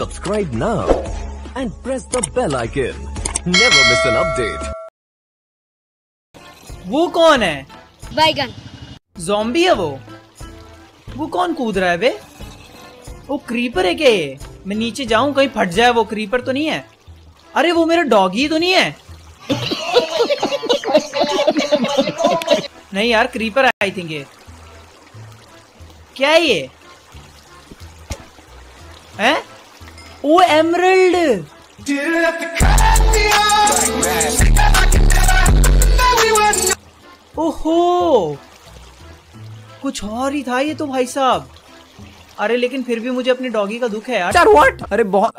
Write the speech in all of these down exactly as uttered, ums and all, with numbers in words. Subscribe now and press the bell icon. Never miss an update. वो कौन है? बैगन। ज़ॉम्बी है वो। वो कौन कूद रहा है बे? वो क्रीपर है क्या ये? मैं नीचे जाऊं कहीं फट जाए। वो क्रीपर तो नहीं है? अरे वो मेरा डॉगी तो नहीं है? नहीं यार क्रीपर है आई थिंक ये। क्या है ये? हैं? ओ एमरल्ड। ओहो कुछ और ही था ये तो भाई साहब। अरे लेकिन फिर भी मुझे अपने डॉगी का दुख है यार। यार व्हाट? अरे बहुत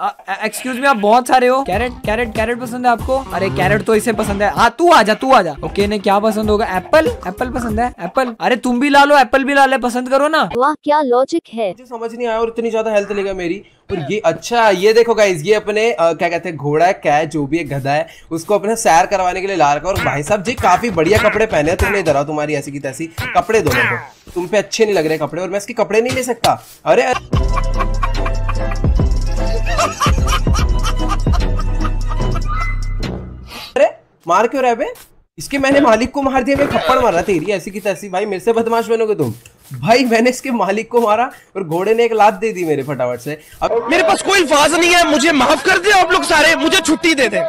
एक्सक्यूज मी आप बहुत सारे हो। कैरेट कैरेट कैरेट पसंद है आपको? अरे कैरेट तो इसे पसंद है। आ तू आजा तू आजा। ओके ने क्या पसंद होगा? एप्पल एप्पल पसंद है एप्पल। अरे तुम भी ला लो एप्पल भी ला ले पसंद करो ना। वाह क्या लॉजिक है। मुझे समझ नहीं आया और इतनी ज्यादा हेल्थ लेगा मेरी। और ये अच्छा ये देखो गाइस ये अपने आ, क्या कहते हैं घोड़ा है क्या है जो भी एक गधा है उसको अपने सैर करवाने के लिए ला रखा। और भाई साहब जी काफी बढ़िया कपड़े पहने तुमने। इधर आओ तुम्हारी ऐसी की तैसी कपड़े दोनों को। तुम पे अच्छे नहीं लग रहे कपड़े और मैं इसके कपड़े नहीं ले सकता। अरे अरे मार क्यों रहे बे? इसके मैंने मालिक को मार दिया। मैं थप्पड़ मारा तेरी ऐसी की तैसी। भाई मेरे से बदमाश बनोगे तुम। भाई मैंने इसके मालिक को मारा और घोड़े ने एक लात दे दी मेरे फटाफट से। अब मेरे पास कोई अल्फाज नहीं है। मुझे माफ कर दे आप लोग सारे। मुझे छुट्टी दे दे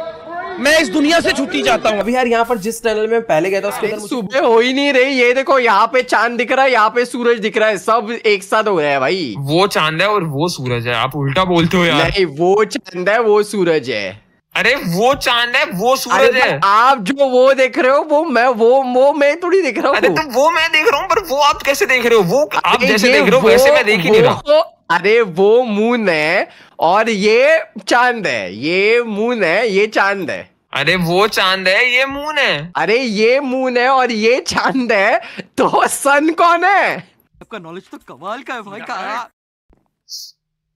मैं इस दुनिया से छुट्टी जाता हूँ। अभी यार यहाँ पर जिस टनल में पहले गया था उसके अंदर सुबह हो ही नहीं रही। ये देखो यहाँ पे चांद दिख रहा है यहाँ पे सूरज दिख रहा है सब एक साथ हो रहा है। भाई वो चांद है और वो सूरज है। आप उल्टा बोलते हो यार। नहीं वो चांद है वो सूरज है। अरे वो चांद है वो सूरज है। आप जो वो देख रहे हो वो मैं वो वो मैं थोड़ी देख रहा हूँ। अरे तो वो मैं देख रहा हूँ पर वो आप कैसे देख रहे हो? वो आप जैसे देख रहे हो वैसे मैं देख ही नहीं रहा। अरे वो मून है और ये चांद है। ये मून है ये चांद है। अरे वो चांद है ये मून है। अरे ये मून है और ये चांद है तो सन कौन है? आपका नॉलेज तो कमाल का है भाई। कहा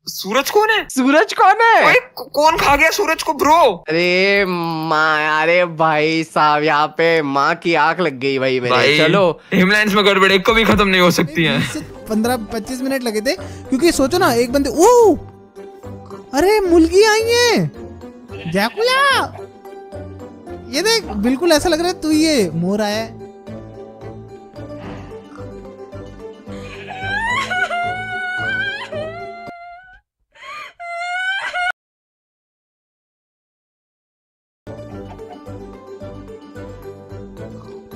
सूरज कौन है? सूरज कौन है? भाई कौन खा गया सूरज को ब्रो? अरे माँ अरे भाई साहब यहाँ पे माँ की आंख लग गई भाई मेरे। चलो हिमलाइंस में गड़बड़ एक को भी खत्म नहीं हो सकती है। पंद्रह पच्चीस मिनट लगे थे क्योंकि सोचो ना एक बंदे ओ अरे मुर्गी आई है जैकुला ये देख बिल्कुल ऐसा लग रहा है तू ये मोर आया है।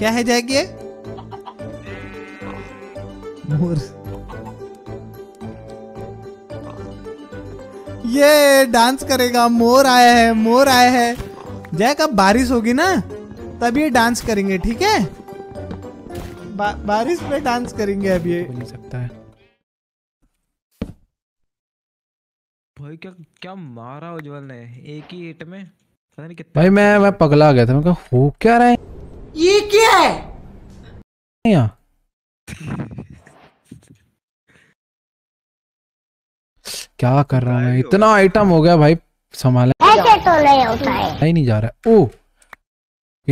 क्या है जैक ये? मोर। ये डांस करेगा। मोर आया है मोर आया है। जैक अब बारिश होगी ना तब ये डांस करेंगे ठीक है? बा, बारिश में डांस करेंगे अब ये। नहीं सकता है भाई क्या क्या मारा उज्जवल ने एक ही हिट में पता नहीं कितना। भाई मैं मैं पगला गया था। मैं कहा हो क्या रहा है ये क्या है? क्या कर रहा है? इतना आइटम हो गया भाई संभाले ऐसे तो नहीं होता है। नहीं जा रहा है। ओ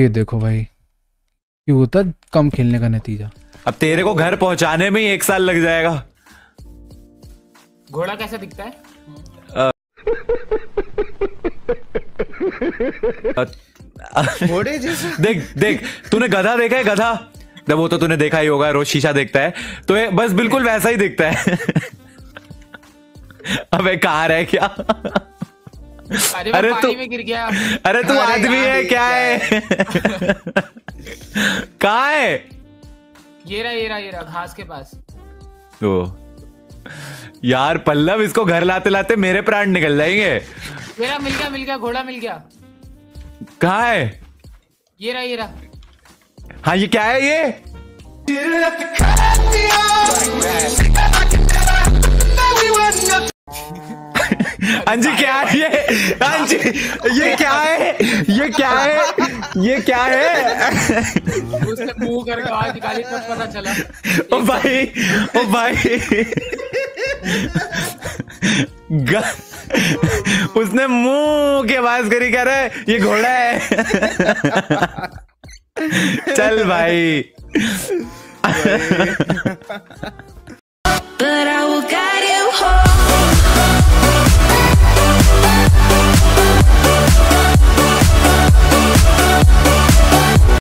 ये देखो भाई ये होता कम खेलने का नतीजा। अब तेरे को घर पहुंचाने में ही एक साल लग जाएगा। घोड़ा कैसा दिखता है? घोड़े जैसा देख देख तूने गधा देखा है? गधा जब वो तो तूने देखा ही होगा रोज शीशा देखता है तो ये बस बिल्कुल वैसा ही दिखता है। अबे कार है क्या? अरे, अरे पानी में गिर गया। अरे तू आदमी है क्या है? कहाँ है? ये रहा ये रहा ये रहा घास के पास। ओ यार पल्लव इसको घर लाते लाते मेरे प्राण निकल जाएंगे। मेरा मिल गया मिल गया घोड़ा मिल गया। कहाँ है? ये रहा ये रहा। हाँ ये क्या है ये? अंजी क्या है ये? अंजी ये क्या है? ये क्या है? ये क्या है? उसने मुंह करके आवाज निकाली तब पता चला। ओ भाई ओ भाई उसने मुंह के आवाज करी कह रहा है ये घोड़ा है। चल भाई।